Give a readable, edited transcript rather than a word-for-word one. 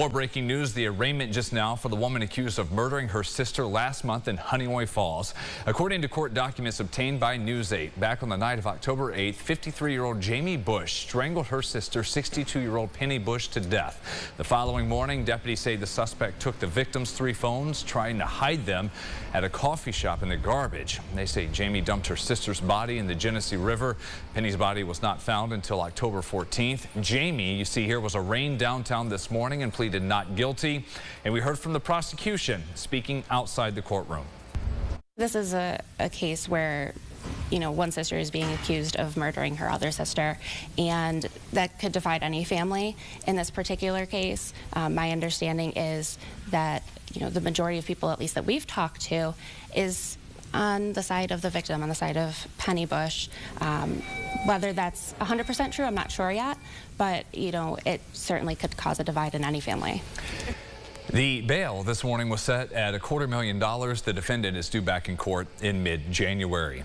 More breaking news, the arraignment just now for the woman accused of murdering her sister last month in Honeoye Falls. According to court documents obtained by News 8, back on the night of October 8th, 53-year-old Jamie Busch strangled her sister, 62-year-old Penny Busch, to death. The following morning, deputies say the suspect took the victim's three phones, trying to hide them at a coffee shop in the garbage. They say Jamie dumped her sister's body in the Genesee River. Penny's body was not found until October 14th. Jamie, you see here, was arraigned downtown this morning and pleaded not guilty, and we heard from the prosecution speaking outside the courtroom. This is a case where, you know, one sister is being accused of murdering her other sister, and that could divide any family. In this particular case, my understanding is that, you know, the majority of people, at least that we've talked to, is on the side of the victim, on the side of Penny Busch. Whether that's 100% true, I'm not sure yet, but, you know, it certainly could cause a divide in any family. The bail this morning was set at $250,000. The defendant is due back in court in mid-January.